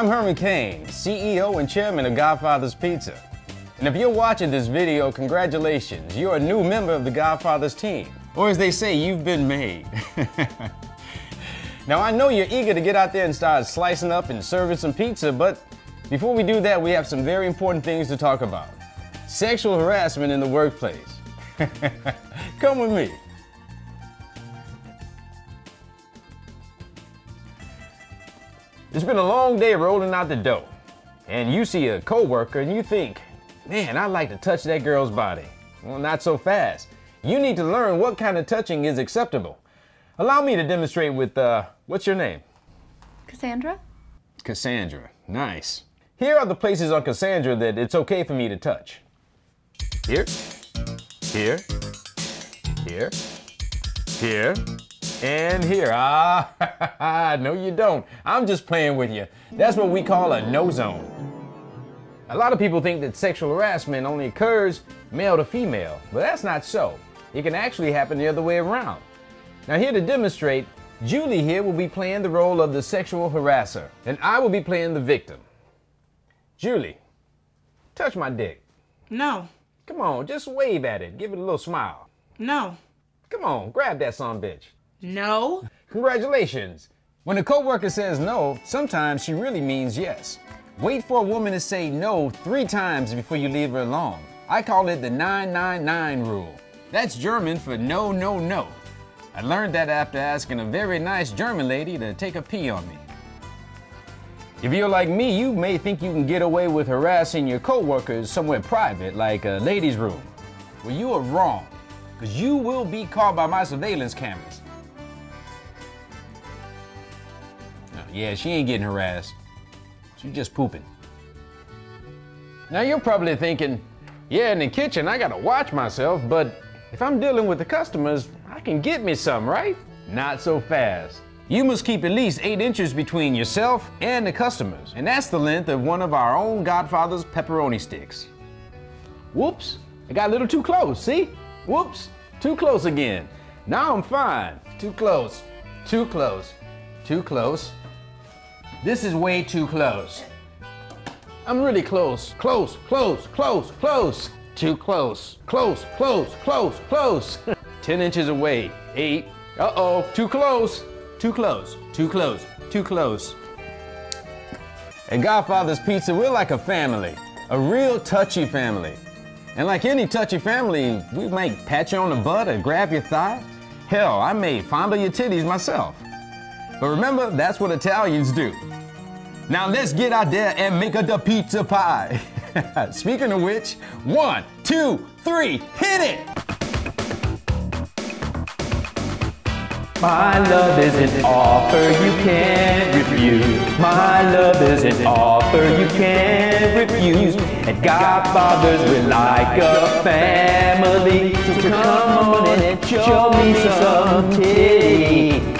I'm Herman Cain, CEO and Chairman of Godfather's Pizza. And if you're watching this video, congratulations, you're a new member of the Godfather's team. Or as they say, you've been made. Now I know you're eager to get out there and start slicing up and serving some pizza, but before we do that, we have some very important things to talk about. Sexual harassment in the workplace. Come with me. It's been a long day rolling out the dough, and you see a coworker and you think, man, I'd like to touch that girl's body. Well, not so fast. You need to learn what kind of touching is acceptable. Allow me to demonstrate with, what's your name? Cassandra. Cassandra, nice. Here are the places on Cassandra that it's okay for me to touch. Here, here, here, here. And here, no you don't. I'm just playing with you. That's what we call a no zone. A lot of people think that sexual harassment only occurs male to female, but that's not so. It can actually happen the other way around. Now here to demonstrate, Julie here will be playing the role of the sexual harasser, and I will be playing the victim. Julie, touch my dick. No. Come on, just wave at it. Give it a little smile. No. Come on, grab that son bitch. No. Congratulations. When a coworker says no, sometimes she really means yes. Wait for a woman to say no 3 times before you leave her alone. I call it the 999 rule. That's German for no, no, no. I learned that after asking a very nice German lady to take a pee on me. If you're like me, you may think you can get away with harassing your coworkers somewhere private, like a ladies' room. Well, you are wrong, because you will be caught by my surveillance cameras. Yeah, she ain't getting harassed. She's just pooping. Now you're probably thinking, yeah, in the kitchen I gotta watch myself, but if I'm dealing with the customers, I can get me some, right? Not so fast. You must keep at least 8 inches between yourself and the customers, and that's the length of one of our own Godfather's pepperoni sticks. Whoops, I got a little too close, see? Whoops, too close again. Now I'm fine. Too close, too close, too close. This is way too close. I'm really close. Close, close, close, close. Too close. Close, close, close, close. 10 inches away. 8. Uh-oh. Too close. Too close. Too close. Too close. At Godfather's Pizza, we're like a family. A real touchy family. And like any touchy family, we might pat you on the butt or grab your thigh. Hell, I may fondle your titties myself. But remember, that's what Italians do. Now let's get out there and make the pizza pie. Speaking of which, 1, 2, 3, hit it! My love is an offer you can't refuse. My love is an offer you can't refuse. And Godfathers, we're like a family. So come on and show me some titty.